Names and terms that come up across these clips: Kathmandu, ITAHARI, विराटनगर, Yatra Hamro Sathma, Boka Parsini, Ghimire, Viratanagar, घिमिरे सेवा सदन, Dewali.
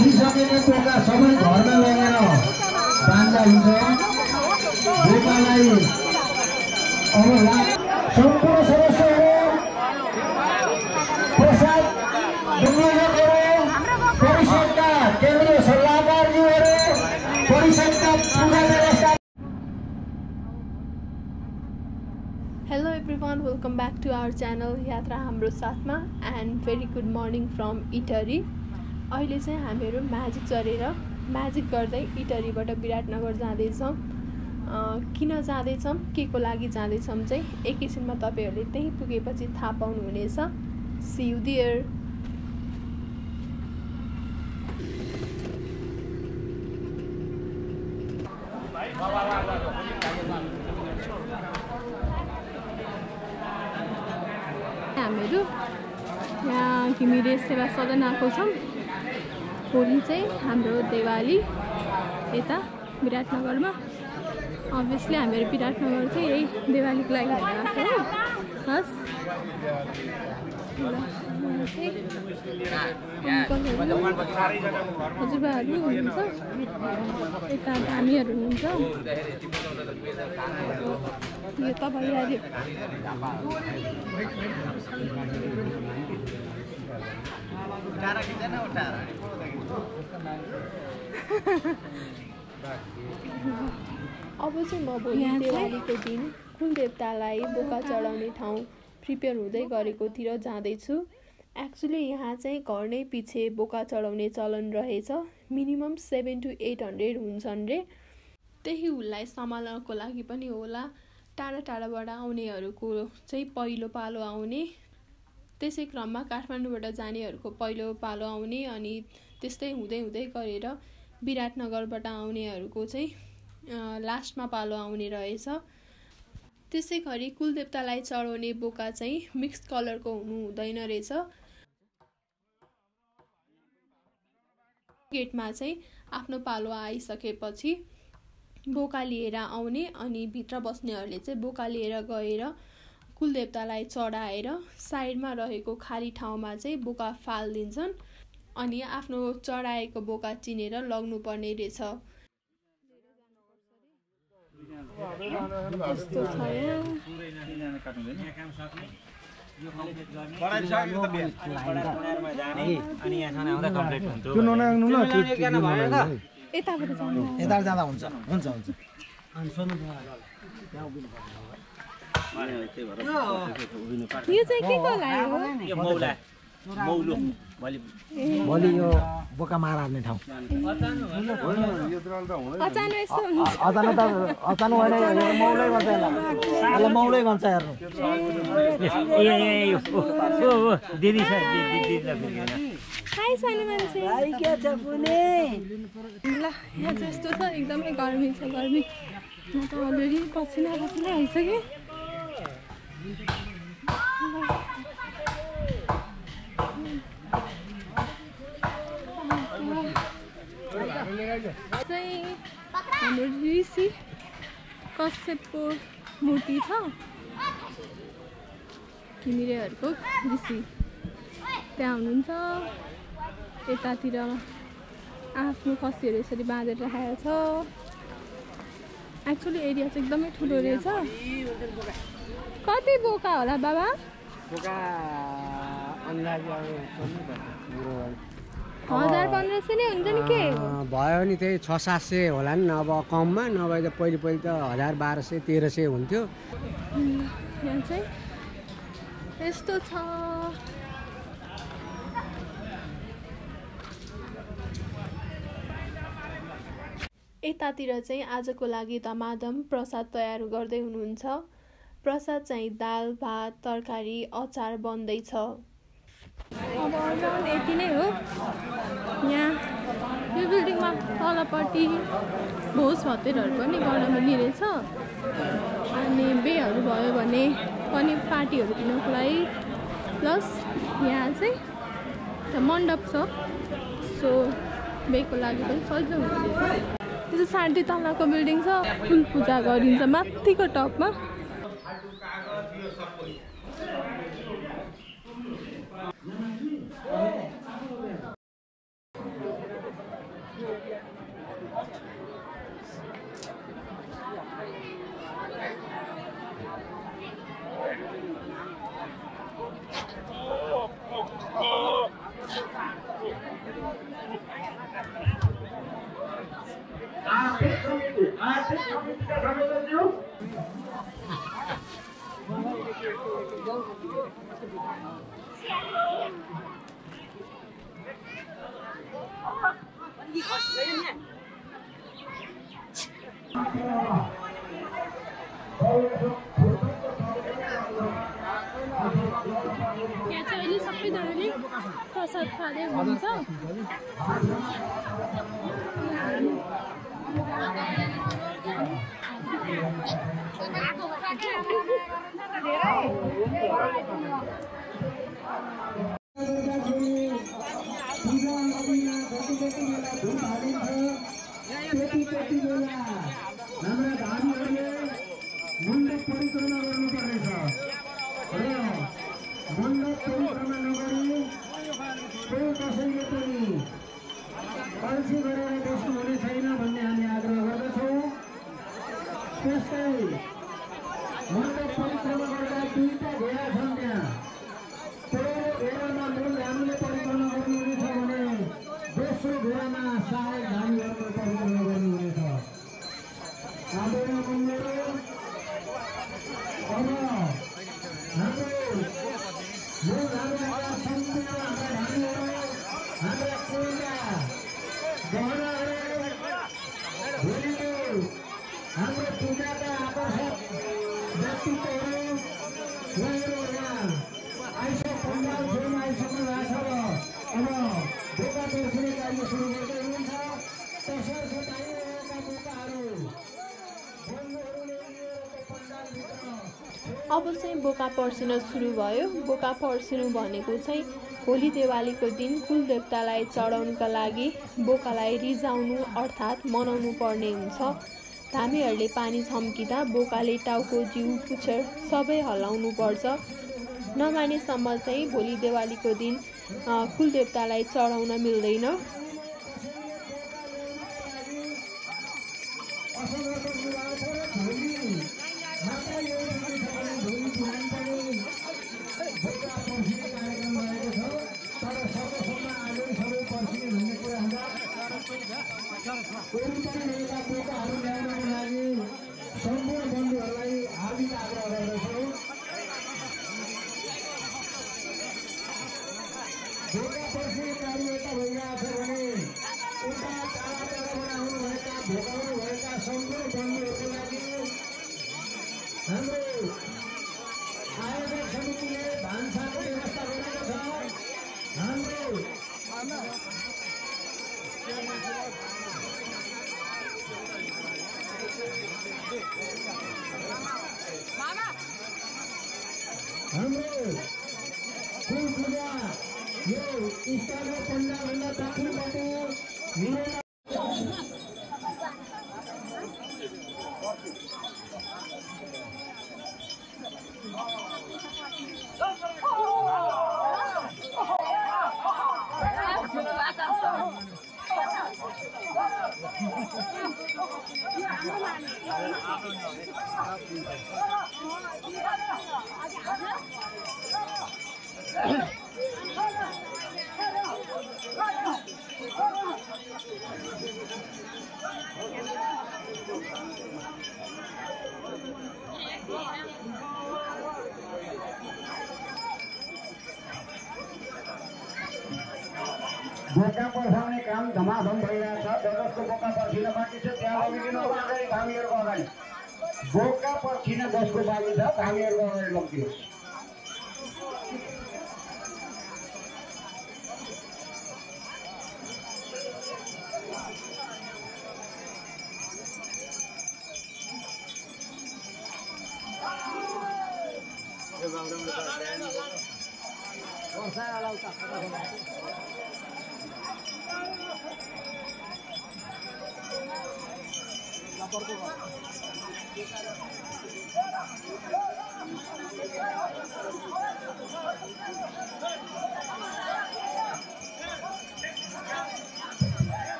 भागिसकेको टोका सबै घरमा लगेर बाँध्दा हुन्छ। गोपालाई अब सम्पूर्ण सदस्यहरु प्रसाद दुर्गाको परिषदका केन्द्रीय सल्लाहकारज्यूहरु परिषदका पूजा व्यवस्था। Hello everyone, welcome back to our channel Yatra Hamro Sathma and very good morning from Itari. अहिले चाहिँ हामीहरु म्याजिक चरेर म्याजिक गर्दै इटरीबाट विराटनगर जाँदै छौं। किन जाँदै छौं, केको लागि जाँदै छौं चाहिँ एकैछिनमा तपाईहरुले त्यही पुगेपछि थाहा पाउनु हुनेछ। See you there. हामीहरु यहाँ घिमिरे सेवा सदन आएको छौं। भोलि चाहिँ हाम्रो देवाली यता विराटनगरमा। अभियसली हामीहरु विराटनगर चाहिँ यही देवालीको लागि आएको हो। बस हजुरबाहरू हुनुहुन्छ, यता हामीहरु हुनुहुन्छ, यो त भइहाल्यो। अब चाहिँ म भोलि देवालीको दिन कुल देवतालाई बोका चढाउने ठाउँ प्रिपेयर हुँदै गरेकोतिर जाँदैछु। एक्चुअली यहाँ चाहिँ घर नै पछि बोका चढाउने चलन रहेछ। मिनिमम 700 to 800 हुन्छन् रे। त्यही हुललाई सम्हाल्नको लागि पनि होला। टाढा टाढाबाट आउनेहरूको चाहिँ पहिलो पालो आउने, त्यसै क्रममा काठमाडौँबाट जानेहरूको पहिलो पालो आउने, अनि त्यस्तै हुँदै हुँदै गरेर विराटनगरबाट आउनेहरूको चाहिँ लास्टमा पालो आउने रहेछ। त्यसै गरी कुलदेवतालाई चढाउने बोका चाहिँ मिक्स कलरको हुनु हुँदैन रहेछ। गेटमा चाहिँ आफ्नो पालो आइसकेपछि बोका लिएर आउने अनि भित्र बस्नेहरूले चाहिँ बोका लिएर गएर कुलदेवतालाई चढाएर साइडमा रहेको खाली ठाउँमा चाहिँ बोका फाल्दिन्छन् अनि आफ्नो चढाएको बोका चिनेर लग्नुपर्ने रहेछ। यो चाहिँ के को लाग्यो? यो मौला मौलो भोलि भोलि यो बोका मार्ने ठाउँ अचानक यस्तो हुन्छ। अचानक त अचानक होइन, मौलै भन्छ हैन, मौलै भन्छ। हेर्नु ए ओ दिदी छ, दिदी ल फेरि हाय सानो मान्छे भाइ के छ पुने। ल यहाँ जस्तो छ एकदमै गर्मी छ, गर्मी म त अलरेडी पसिना पसिना आइसके। हाम्रो ऋषि कश्यपको मूर्ति छ, घिमिरेहरूको ऋषि त्यहाँ हुनुहुन्छ। यतातिर आफ्नो कस्सीहरू यसरी बाँधेर राखेको छ। एक्चुअली एरिया चाहिँ एकदमै ठुलो रहेछ। कति बोका होला बाबा? बोका अन्दाजले 1000-1500 नै हुन्छ नि, के भयो नि त्यही 600-700 होला नि। अब कममा नभए त पहिले पहिले त 1000-1200-1300 हुन्थ्यो। यहाँ चाहिँ यस्तो छ। यतातिर चाहिँ आजको लागि धमाधम प्रसाद तयार गर्दै हुनुहुन्छ। प्रसाद चाहिँ दाल भात तरकारी अचार बन्दैछ। अब अराउन्ड यति नै हो। यहाँ यो बिल्डिङमा तलपट्टि भोज भतेरहरू पनि गर्न मिल्ने रहेछ अनि बेहरू भयो भने पनि पार्टीहरू दिनको लागि। प्लस यहाँ चाहिँ मण्डप छ, सो बेको लागि पनि सजिलो हुँदैछ। त्यो 3.5 तलाको बिल्डिङ छ, फुल पूजा गरिन्छ माथिको टपमा। प्रसाद खाले हुन्छ अब चाहिँ बोका पर्सिन सुरु भयो। बोका पर्सिनु भनेको चाहिँ होली देवालीको दिन कुल देवतालाई चढाउनका लागि बोकालाई रिझाउनु अर्थात् मनाउनु पर्ने हुन्छ। धामीहरूले पानी छम्किँदा बोकाले टाउको जिउ पुच्छर सबै हल्लाउनु पर्छ। नमानेसम्म चाहिँ होली देवालीको दिन कुल देवतालाई चढाउन मिल्दैन। बोका पर्साउने काम धमाधम भइरहेको छ। जसको बोका पर्सिन बाँकी छ त्यहाँ लगिदिनु अगाडि धामीहरूको अगाडि। बोका पर्सिन जसको बाँकी छ धामीहरूको अगाडि लगिदिनुहोस्।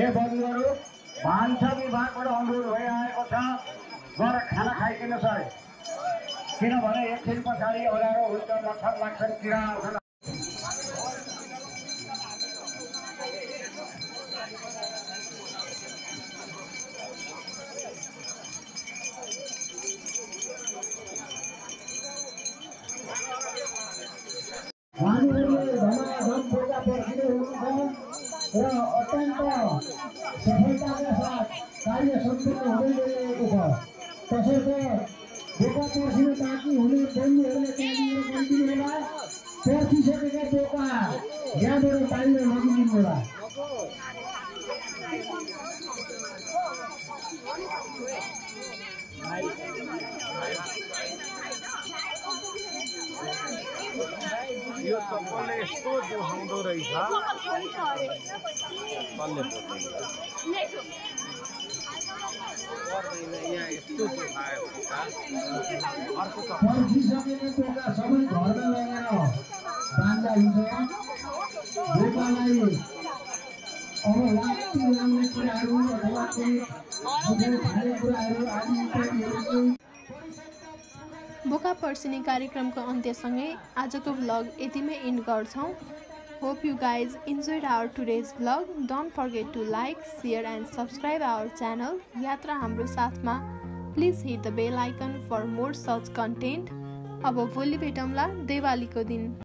ए बन्धुहरु भान्सा विभागबाट अनुरोध भइरहेको छ घर खाना खाइदिनुहोस् है, किनभने एकछिन पछाडि ओलारो हुन्छ, मच्छर लाग्छन्, किरा आउँछन्। कार्य सम्पन्न हुँदै गएको छ। त्यसर्थ बोका पर्सिने बाँकी हुने बन्दीहरुले त्यहाँनिर बन्दिनु होला। पर्सिसकेका बोका यहाँबाट बाहिर लगिदिनु होला। यो कम्पले यस्तो देखाउँदो रहेछ बल्ले यहाँ यस्तो देखायो अर्को पर्खिसकेको टोका सबै घरमा लगेर बाँध्दा हुन्छ। बोकालाई अब लात्ती लाउने कुराहरू अथवा खाने कुराहरू आदि। बोका पर्सिनी कार्यक्रमको अन्त्यसँगै आजको भ्लग यतिमै इन्ड गर्छौं। Hope you guys enjoyed our today's vlog. Don't forget to like share and subscribe our channel यात्रा हाम्रो साथमा। Please hit the bell icon for more such content. अब भोलि भेटौँला देवालीको दिन।